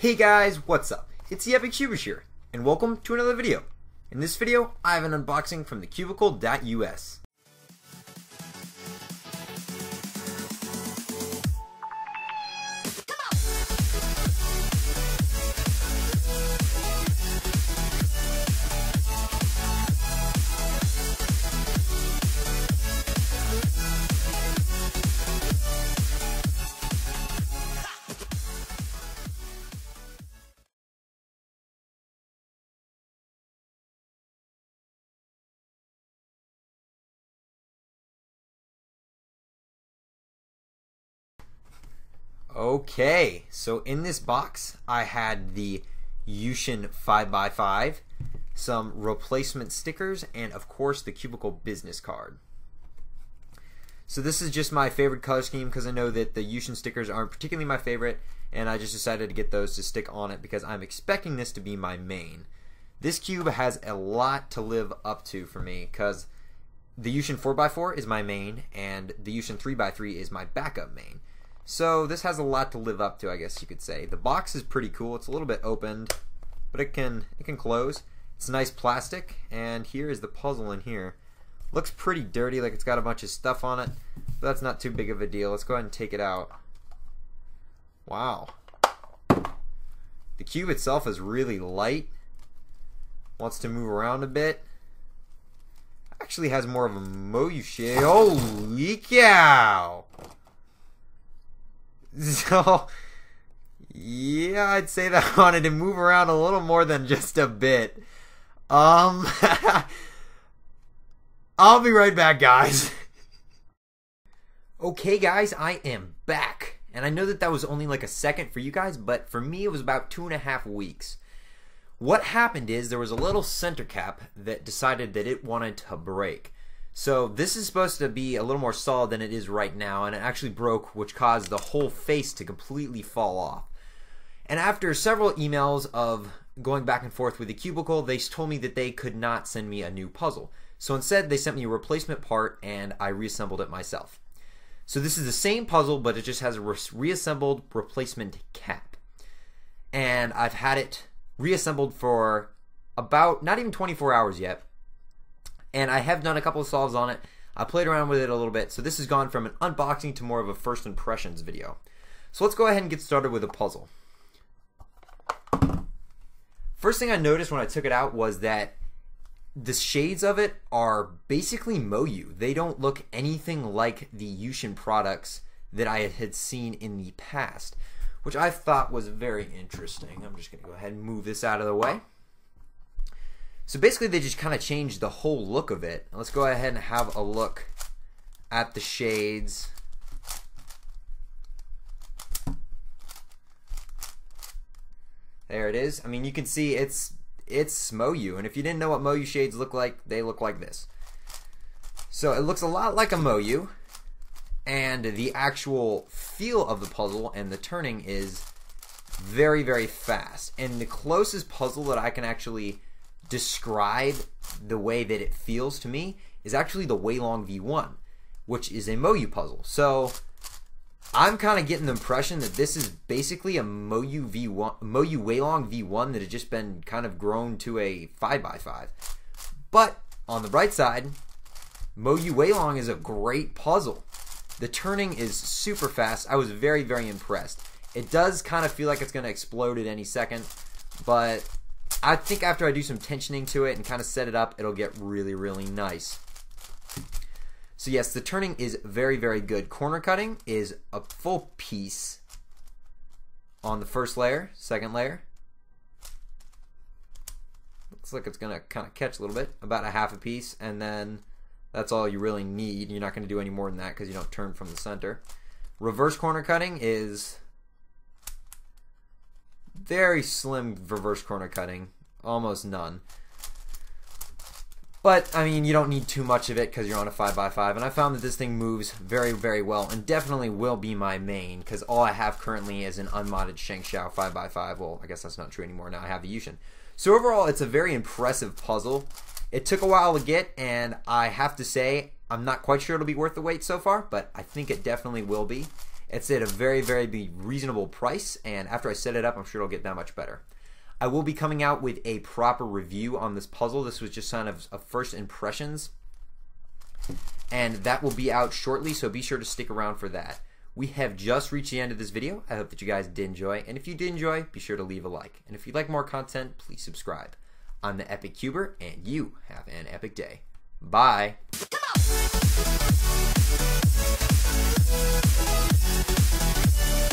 Hey guys, what's up? It's the Epic Cuber here, and welcome to another video. In this video, I have an unboxing from thecubicle.us. Okay, so in this box, I had the YuXin 5x5, some replacement stickers, and of course the Cubicle business card. So this is just my favorite color scheme because I know that the YuXin stickers aren't particularly my favorite, and I just decided to get those to stick on it because I'm expecting this to be my main. This cube has a lot to live up to for me because the YuXin 4x4 is my main, and the YuXin 3x3 is my backup main. So this has a lot to live up to, I guess you could say. The box is pretty cool. It's a little bit opened, but it can close. It's nice plastic, and here is the puzzle in here. Looks pretty dirty, like it's got a bunch of stuff on it, but that's not too big of a deal. Let's go ahead and take it out. Wow. The cube itself is really light. Wants to move around a bit. Actually has more of a Moyu shape. Holy cow! So, yeah, I'd say that I wanted to move around a little more than just a bit. I'll be right back, guys. Okay, guys, I am back. And I know that that was only like a second for you guys, but for me it was about 2.5 weeks. What happened is there was a little center cap that decided that it wanted to break. So this is supposed to be a little more solid than it is right now, and it actually broke, which caused the whole face to completely fall off. And after several emails of going back and forth with the Cubicle, they told me that they could not send me a new puzzle. So instead, they sent me a replacement part, and I reassembled it myself. So this is the same puzzle, but it just has a reassembled replacement cap. And I've had it reassembled for about not even 24 hours yet. And I have done a couple of solves on it. I played around with it a little bit. So this has gone from an unboxing to more of a first impressions video. So let's go ahead and get started with a puzzle. First thing I noticed when I took it out was that the shades of it are basically Moyu. They don't look anything like the YuXin products that I had seen in the past, which I thought was very interesting. I'm just going to go ahead and move this out of the way. So basically they just kind of changed the whole look of it. Let's go ahead and have a look at the shades. There it is. I mean, you can see it's Moyu, and if you didn't know what Moyu shades look like, they look like this. So it looks a lot like a Moyu, and the actual feel of the puzzle and the turning is very, very fast. And the closest puzzle that I can actually describe the way that it feels to me is actually the WeiLong V1, which is a Moyu puzzle. So I'm kind of getting the impression that this is basically a Moyu WeiLong V1 that had just been kind of grown to a 5x5. But on the bright side, Moyu WeiLong is a great puzzle. The turning is super fast. I was very, very impressed. It does kind of feel like it's going to explode at any second, but I think after I do some tensioning to it and kind of set it up, it'll get really, really nice. So yes, the turning is very, very good. Corner cutting is a full piece on the first layer, second layer. Looks like it's going to kind of catch a little bit, about a half a piece, and then that's all you really need. You're not going to do any more than that because you don't turn from the center. Reverse corner cutting is very slim reverse corner cutting, almost none. But I mean, you don't need too much of it because you're on a 5x5, and I found that this thing moves very, very well and definitely will be my main because all I have currently is an unmodded Shengshou 5x5. Well, I guess that's not true anymore. Now I have a YuXin. So overall, it's a very impressive puzzle. It took a while to get, and I have to say I'm not quite sure it'll be worth the wait so far, but I think it definitely will be. It's at a very, very reasonable price, and after I set it up, I'm sure it'll get that much better. I will be coming out with a proper review on this puzzle. This was just kind of a first impressions, and that will be out shortly, so be sure to stick around for that. We have just reached the end of this video. I hope that you guys did enjoy, and if you did enjoy, be sure to leave a like. And if you'd like more content, please subscribe. I'm the Epic Cuber, and you have an epic day. Bye. Come on.